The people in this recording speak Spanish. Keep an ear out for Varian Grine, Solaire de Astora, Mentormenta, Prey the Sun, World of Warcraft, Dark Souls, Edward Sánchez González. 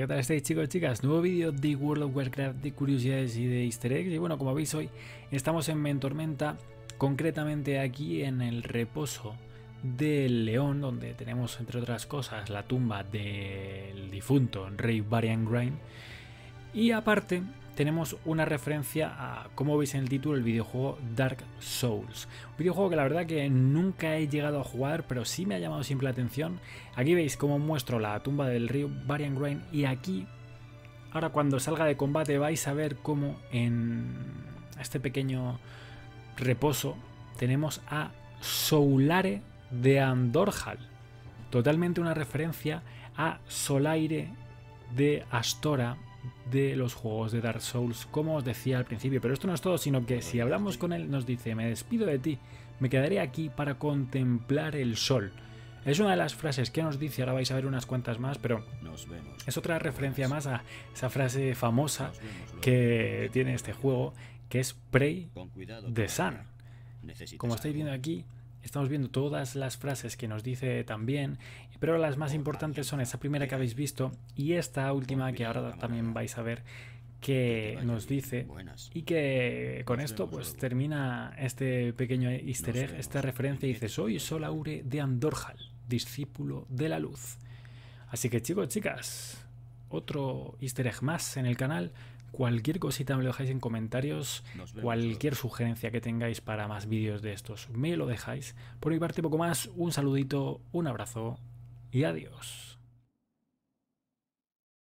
¿qué tal estáis, chicos y chicas? Nuevo vídeo de World of Warcraft, de curiosidades y de easter eggs. Y bueno, como veis, hoy estamos en Mentormenta, concretamente aquí en el reposo del león, donde tenemos, entre otras cosas, la tumba del difunto rey Varian Grine. Y aparte tenemos una referencia a, como veis en el título, el videojuego Dark Souls. Un videojuego que la verdad que nunca he llegado a jugar, pero sí me ha llamado siempre la atención. Aquí veis cómo muestro la tumba del rey Varian Grine, y aquí, ahora cuando salga de combate, vais a ver cómo en este pequeño reposo tenemos a Solaire de Astora. Totalmente una referencia a Solaire de Astora, de los juegos de Dark Souls, como os decía al principio. Pero esto no es todo, sino que si hablamos con él nos dice: me despido de ti, me quedaré aquí para contemplar el sol. Es una de las frases que nos dice, ahora vais a ver unas cuantas más, pero es otra referencia más a esa frase famosa que tiene este juego, que es Prey the Sun. Como estáis viendo aquí, estamos viendo todas las frases que nos dice también, pero las más importantes son esa primera que habéis visto y esta última que ahora también vais a ver que nos dice, y que con esto pues termina este pequeño easter egg, esta referencia. Y dice: soy Solaire de Astora, discípulo de la luz. Así que, chicos, chicas, otro easter egg más en el canal. Cualquier cosita me lo dejáis en comentarios, cualquier sugerencia que tengáis para más vídeos de estos me lo dejáis. Por mi parte, poco más, un saludito, un abrazo y adiós.